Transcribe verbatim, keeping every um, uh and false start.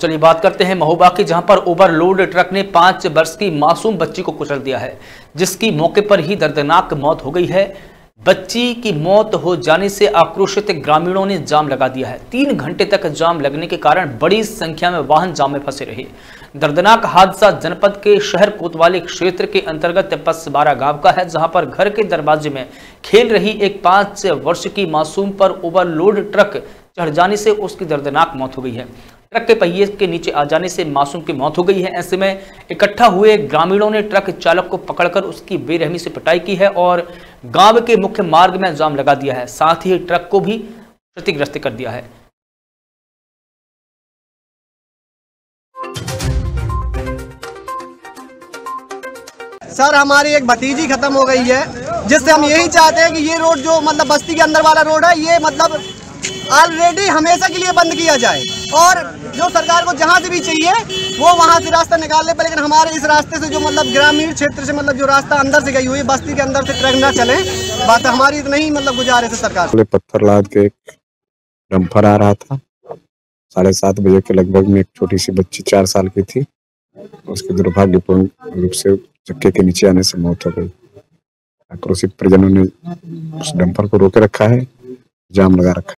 चलिए बात करते हैं महोबा की, जहां पर ओवरलोड ट्रक ने पाँच वर्ष की मासूम बच्ची को कुचल दिया है, जिसकी मौके पर ही दर्दनाक मौत हो गई है। बच्ची की मौत हो जाने से आक्रोशित ग्रामीणों ने जाम लगा दिया है। तीन घंटे तक जाम लगने के कारण बड़ी संख्या में वाहन जाम में फंसे रहे। दर्दनाक हादसा जनपद के शहर कोतवाली क्षेत्र के अंतर्गत पसबारा गांव का है, जहां पर घर के दरवाजे में खेल रही एक पाँच वर्ष की मासूम पर ओवरलोड ट्रक चढ़ जाने से उसकी दर्दनाक मौत हो गई है। ट्रक के पहिए के नीचे आ जाने से मासूम की मौत हो गई है। ऐसे में इकट्ठा हुए ग्रामीणों ने ट्रक चालक को पकड़कर उसकी बेरहमी से पिटाई की है और गांव के मुख्य मार्ग में जाम लगा दिया है। साथ ही ट्रक को भी क्षतिग्रस्त कर दिया है। सर, हमारी एक भतीजी खत्म हो गई है, जिससे हम यही चाहते हैं कि ये रोड जो मतलब बस्ती के अंदर वाला रोड है, ये मतलब ऑलरेडी हमेशा के लिए बंद किया जाए और जो सरकार को जहाँ से भी चाहिए वो वहाँ से रास्ता निकाल ले। पर लेकिन हमारे इस रास्ते से जो मतलब ग्रामीण क्षेत्र से मतलब जो रास्ता अंदर से गई हुई बस्ती के अंदर से ट्रक ना चले, बात हमारी इतना ही मतलब गुजारिश है सरकार से। पत्थर लाद के एक डंपर आ रहा था, साढ़े सात बजे के लगभग में एक छोटी सी बच्ची चार साल की थी, उसके दुर्भाग्यपूर्ण रूप से चक्के के नीचे आने से मौत हो गई। आक्रोशित परिजनों ने उस डंपर को रोके रखा है, जाम लगा रखा है।